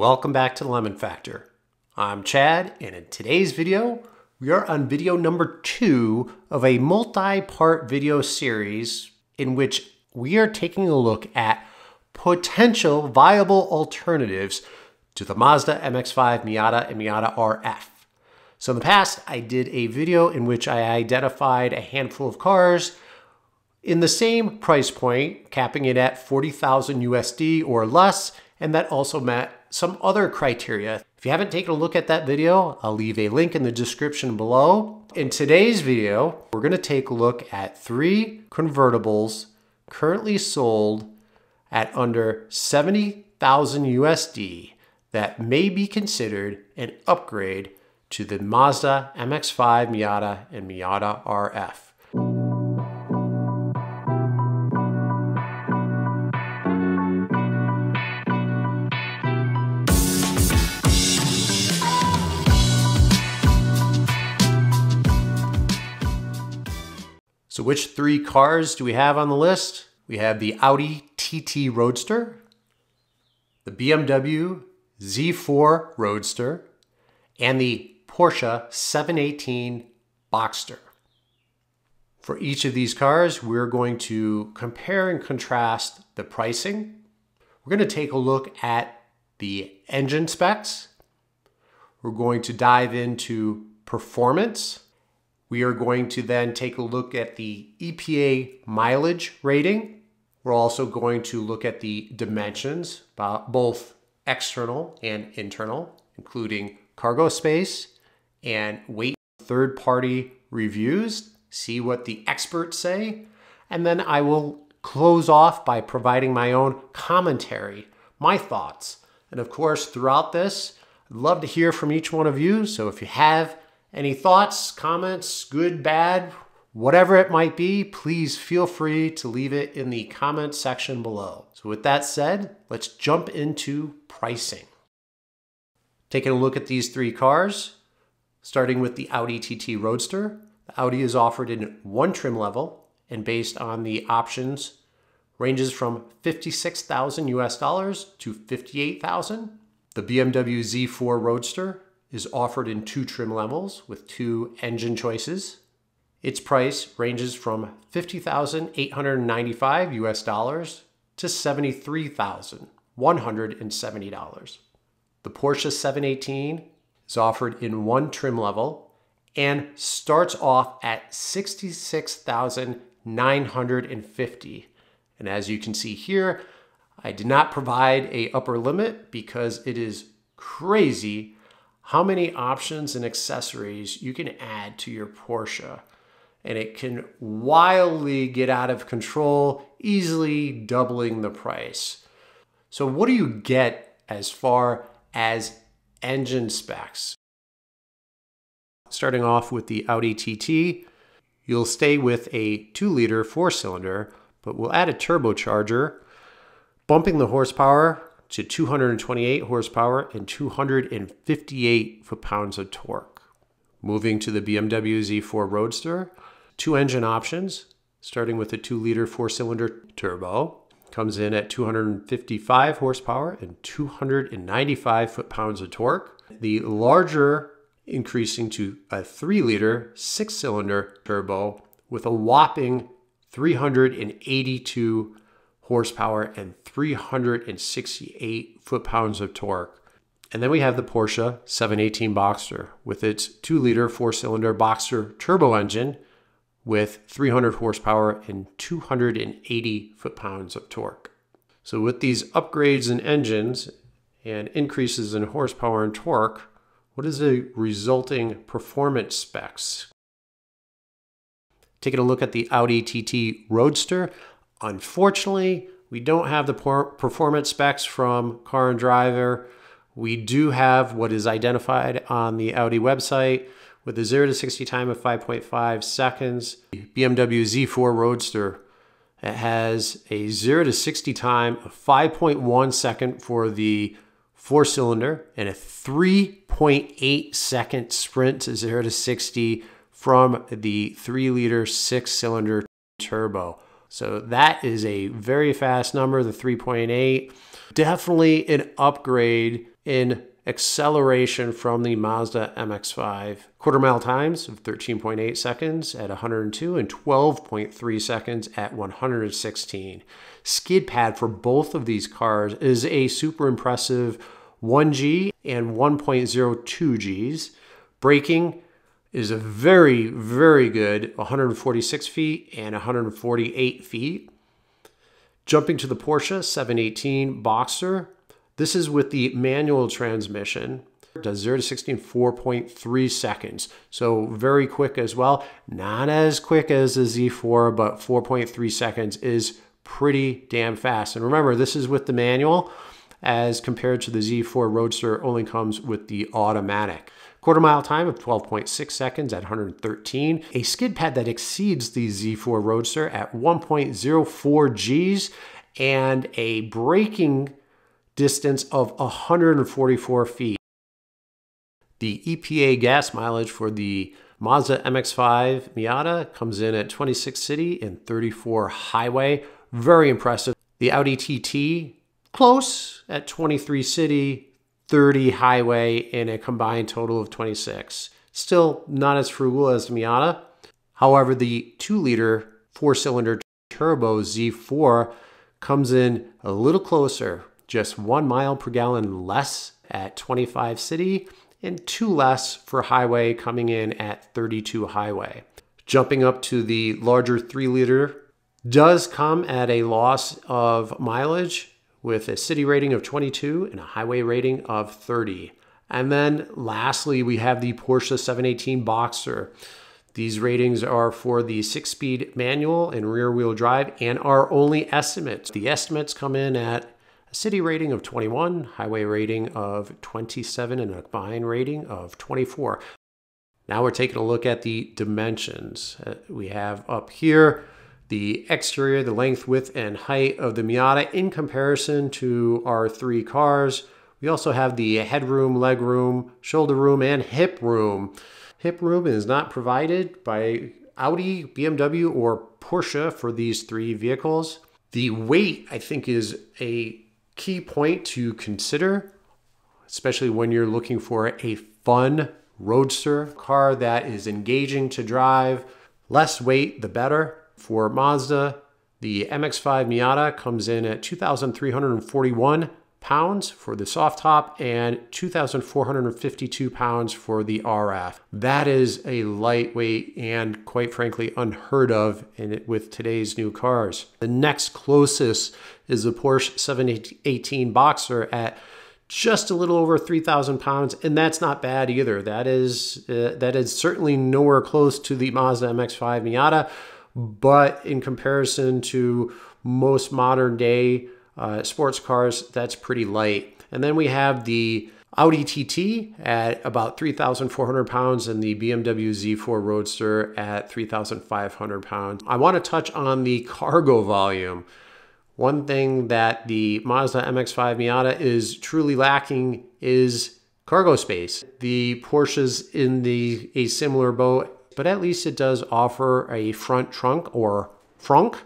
Welcome back to the Lemon Factor. I'm Chad, and in today's video, we are on video number 2 of a multi-part video series in which we are taking a look at potential viable alternatives to the Mazda MX-5 Miata and Miata RF. So in the past, I did a video in which I identified a handful of cars in the same price point, capping it at 40,000 USD or less, and that also met some other criteria. If you haven't taken a look at that video, I'll leave a link in the description below. In today's video, we're going to take a look at 3 convertibles currently sold at under 70,000 USD that may be considered an upgrade to the Mazda MX-5 Miata and Miata RF. So which 3 cars do we have on the list? We have the Audi TT Roadster, the BMW Z4 Roadster, and the Porsche 718 Boxster. For each of these cars, we're going to compare and contrast the pricing. We're going to take a look at the engine specs. We're going to dive into performance. We are going to then take a look at the EPA mileage rating. We're also going to look at the dimensions, both external and internal, including cargo space, and wait for third-party reviews, see what the experts say, and then I will close off by providing my own commentary, my thoughts. And of course, throughout this, I'd love to hear from each one of you, so if you have any thoughts, comments, good, bad, whatever it might be, please feel free to leave it in the comment section below. So with that said, let's jump into pricing. Taking a look at these 3 cars, starting with the Audi TT Roadster. The Audi is offered in 1 trim level, and based on the options, ranges from $56,000 to $58,000. The BMW Z4 Roadster is offered in 2 trim levels with 2 engine choices. Its price ranges from $50,895 to $73,170. The Porsche 718 is offered in 1 trim level and starts off at $66,950. And as you can see here, I did not provide an upper limit because it is crazy how many options and accessories you can add to your Porsche, and it can wildly get out of control, easily doubling the price. So what do you get as far as engine specs? Starting off with the Audi TT, you'll stay with a 2-liter 4-cylinder, but we'll add a turbocharger, bumping the horsepower to 228 horsepower and 258 foot-pounds of torque. Moving to the BMW Z4 Roadster, 2 engine options, starting with a 2-liter 4-cylinder turbo, comes in at 255 horsepower and 295 foot-pounds of torque. The larger increasing to a 3-liter 6-cylinder turbo with a whopping 382 horsepower and 368 foot-pounds of torque. And then we have the Porsche 718 Boxster with its 2-liter 4-cylinder Boxster turbo engine with 300 horsepower and 280 foot-pounds of torque. So with these upgrades in engines and increases in horsepower and torque, what is the resulting performance specs? Taking a look at the Audi TT Roadster, unfortunately, we don't have the performance specs from Car and Driver. We do have what is identified on the Audi website with a 0 to 60 time of 5.5 seconds. The BMW Z4 Roadster, it has a 0 to 60 time of 5.1 second for the 4-cylinder and a 3.8 second sprint to 0 to 60 from the 3-liter 6-cylinder turbo. So that is a very fast number, the 3.8. Definitely an upgrade in acceleration from the Mazda MX-5. Quarter mile times of 13.8 seconds at 102 and 12.3 seconds at 116. Skid pad for both of these cars is a super impressive 1G and 1.02 Gs. Braking is a very, very good 146 feet and 148 feet. Jumping to the Porsche 718 Boxster, this is with the manual transmission. It does 0 to 60 in 4.3 seconds, so very quick as well. Not as quick as the Z4, but 4.3 seconds is pretty damn fast. And remember, this is with the manual, as compared to the Z4 Roadster only comes with the automatic. Quarter mile time of 12.6 seconds at 113. A skid pad that exceeds the Z4 Roadster at 1.04 Gs and a braking distance of 144 feet. The EPA gas mileage for the Mazda MX-5 Miata comes in at 26 city and 34 highway. Very impressive. The Audi TT, close at 23 city, 30 highway, in a combined total of 26. Still not as frugal as the Miata. However, the 2-liter 4-cylinder turbo Z4 comes in a little closer, just 1 mile per gallon less at 25 city and 2 less for highway, coming in at 32 highway. Jumping up to the larger 3-liter, does come at a loss of mileage, with a city rating of 22 and a highway rating of 30. And then lastly, we have the Porsche 718 Boxster. These ratings are for the 6-speed manual and rear-wheel drive and are only estimates. The estimates come in at a city rating of 21, highway rating of 27, and a combined rating of 24. Now we're taking a look at the dimensions. We have up here the exterior, the length, width, and height of the Miata in comparison to our 3 cars. We also have the headroom, legroom, shoulder room, and hip room. Hip room is not provided by Audi, BMW, or Porsche for these 3 vehicles. The weight, I think, is a key point to consider, especially when you're looking for a fun roadster car that is engaging to drive. Less weight, the better. For Mazda, the MX-5 Miata comes in at 2,341 pounds for the soft top and 2,452 pounds for the RF. That is a lightweight and, quite frankly, unheard of with today's new cars. The next closest is the Porsche 718 Boxster at just a little over 3,000 pounds, and that's not bad either. That is certainly nowhere close to the Mazda MX-5 Miata, but in comparison to most modern day sports cars, that's pretty light. And then we have the Audi TT at about 3,400 pounds and the BMW Z4 Roadster at 3,500 pounds. I want to touch on the cargo volume. One thing that the Mazda MX-5 Miata is truly lacking is cargo space. The Porsche's in a similar boat, but at least it does offer a front trunk or frunk,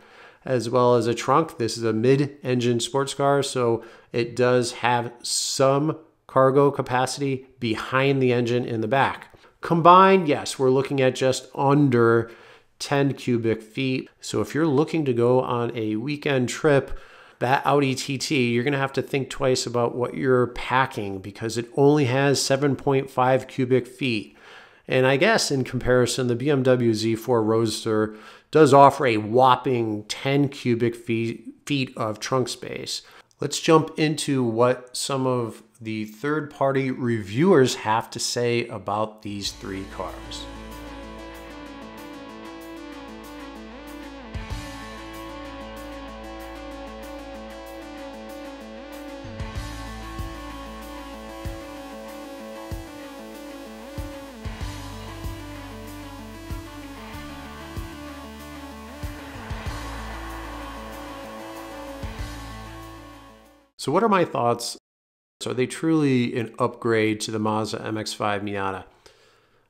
as well as a trunk. This is a mid-engine sports car, so it does have some cargo capacity behind the engine in the back. Combined, yes, we're looking at just under 10 cubic feet. So if you're looking to go on a weekend trip, that Audi TT, you're gonna have to think twice about what you're packing, because it only has 7.5 cubic feet. And I guess in comparison, the BMW Z4 Roadster does offer a whopping 10 cubic feet of trunk space. Let's jump into what some of the third-party reviewers have to say about these 3 cars. So what are my thoughts? So are they truly an upgrade to the Mazda MX-5 Miata? I'm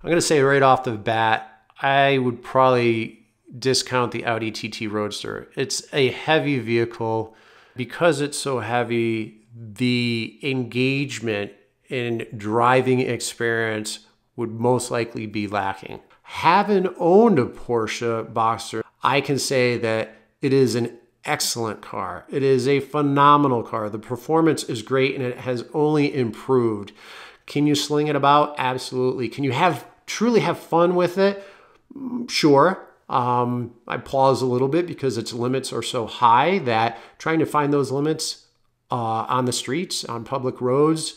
going to say right off the bat, I would probably discount the Audi TT Roadster. It's a heavy vehicle. Because it's so heavy, the engagement and driving experience would most likely be lacking. Having owned a Porsche Boxster, I can say that it is an excellent car. It is a phenomenal car. The performance is great and it has only improved. Can you sling it about? Absolutely. Can you truly have fun with it? Sure. I pause a little bit because its limits are so high that trying to find those limits on the streets, on public roads,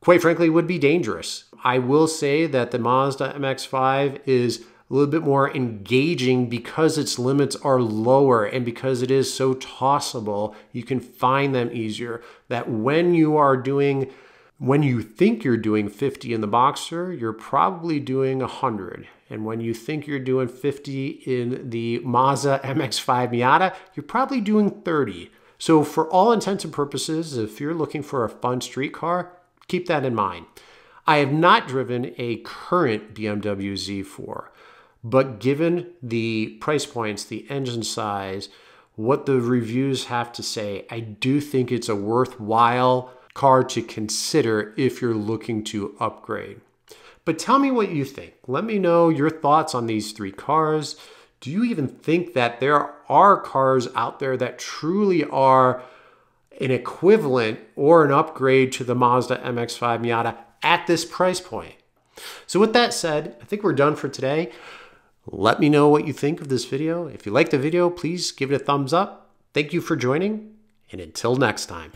quite frankly, would be dangerous. I will say that the Mazda MX-5 is a little bit more engaging because its limits are lower and because it is so tossable, you can find them easier. That when you think you're doing 50 in the Boxster, you're probably doing 100. And when you think you're doing 50 in the Mazda MX-5 Miata, you're probably doing 30. So for all intents and purposes, if you're looking for a fun street car, keep that in mind. I have not driven a current BMW Z4, but given the price points, the engine size, what the reviews have to say, I do think it's a worthwhile car to consider if you're looking to upgrade. But tell me what you think. Let me know your thoughts on these three cars. Do you even think that there are cars out there that truly are an equivalent or an upgrade to the Mazda MX-5 Miata at this price point? So with that said, I think we're done for today. Let me know what you think of this video. If you like the video, please give it a thumbs up. Thank you for joining, and until next time.